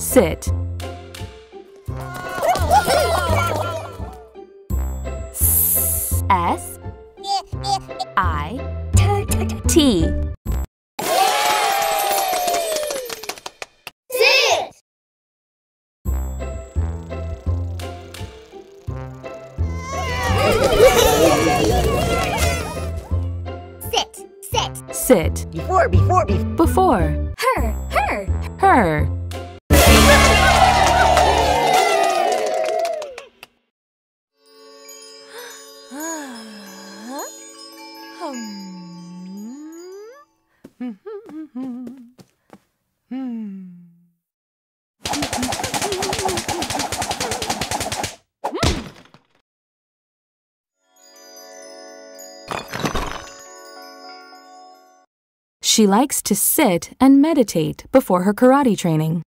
Sit. S-I-T. Sit. Sit. Sit. Sit. Before. Her. She likes to sit and meditate before her karate training.